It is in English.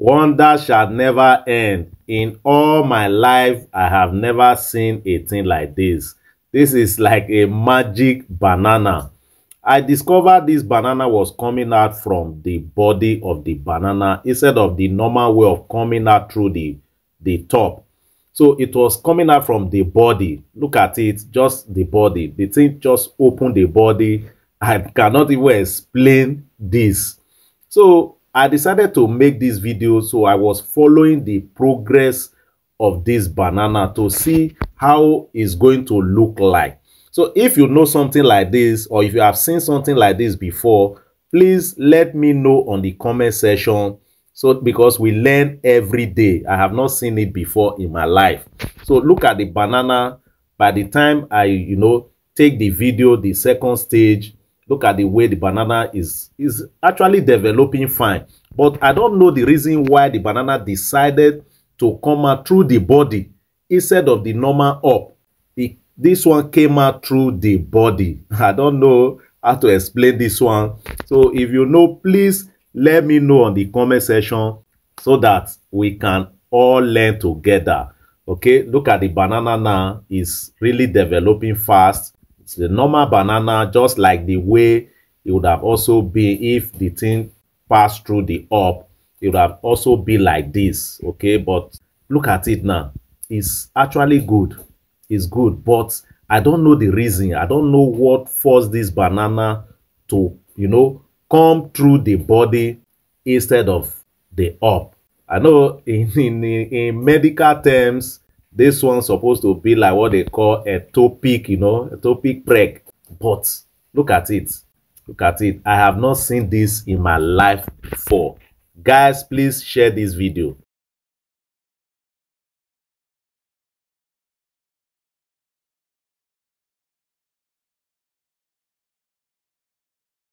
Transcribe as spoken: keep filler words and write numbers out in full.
Wonder shall never end. In all my life, I have never seen a thing like this. This is like a magic banana. I discovered this banana was coming out from the body of the banana instead of the normal way of coming out through the, the top. So it was coming out from the body. Look at it, just the body. The thing just opened the body. I cannot even explain this. So I decided to make this video, so I was following the progress of this banana to see how it's going to look like. So if you know something like this, or if you have seen something like this before, please let me know on the comment section, so because we learn every day. I have not seen it before in my life. So look at the banana. By the time I, you know, take the video, the second stage, look at the way the banana is, is actually developing fine. But I don't know the reason why the banana decided to come out through the body instead of the normal up. The, this one came out through the body. I don't know how to explain this one. So if you know, please let me know on the comment section so that we can all learn together. Okay, look at the banana now. It's really developing fast. It's the normal banana, just like the way it would have also been if the thing passed through the up. It would have also been like this. Okay, but look at it now. It's actually good. It's good, but I don't know the reason. I don't know what forced this banana to, you know, come through the body instead of the up. I know in, in, in medical terms, this one's supposed to be like what they call ectopic, you know, ectopic preg. But look at it. Look at it. I have not seen this in my life before. Guys, please share this video.